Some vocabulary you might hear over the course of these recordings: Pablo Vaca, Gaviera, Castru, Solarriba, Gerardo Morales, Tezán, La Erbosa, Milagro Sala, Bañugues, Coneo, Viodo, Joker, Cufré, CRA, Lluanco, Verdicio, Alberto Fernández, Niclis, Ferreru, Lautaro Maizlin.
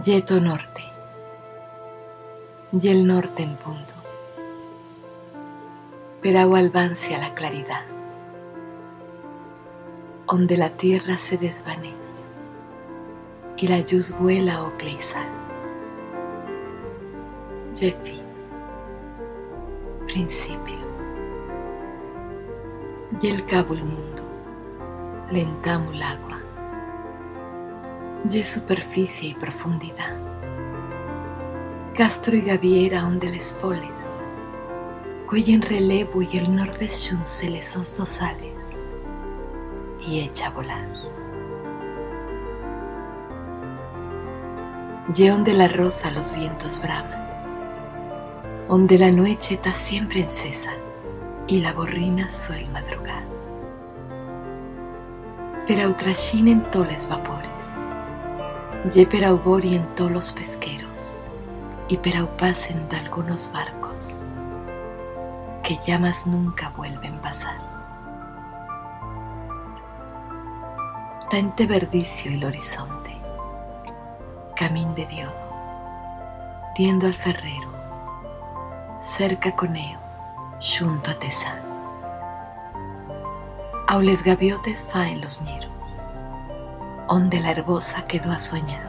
Yeto norte, y el norte en punto. Peragua albancia la claridad, donde la tierra se desvanece y la luz vuela o cleizal. Yefi, principio, y el cabo el mundo, lentamo el agua, y superficie y profundidad. Castro y Gaviera donde les poles, cuello en relevo y el norte chunce les os dosales, y echa a volar. Y donde la rosa los vientos braman, donde la noche está siempre en cesa y la borrina suel madrugar. Pero utrachín en toles vapores, y perau bori en todos los pesqueros, y perau pasen de algunos barcos, que ya más nunca vuelven a pasar. Tante Verdicio el horizonte, camín de Viodo, tiendo al ferrero, cerca Coneo, junto a Tezán. Aules gaviotes faen los nieros, donde la Erbosa quedó a soñar.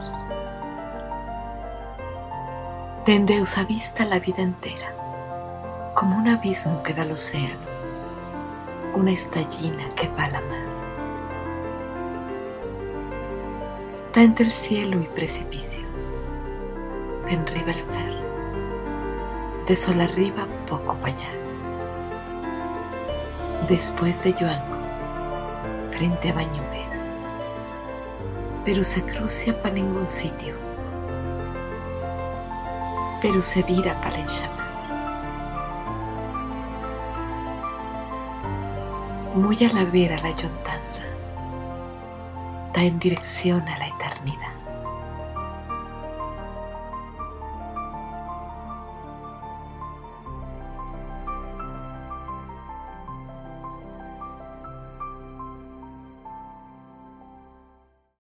Tendeus a vista la vida entera, como un abismo que da al océano, una estallina que va a la mar. Está entre el cielo y precipicios, penriba el fer, de sol arriba poco para allá. Después de Lluanco, frente a Bañugues, pero se crucia para ningún sitio, pero se vira para el chamás. Muy a la vera la yontanza, da en dirección a la eternidad.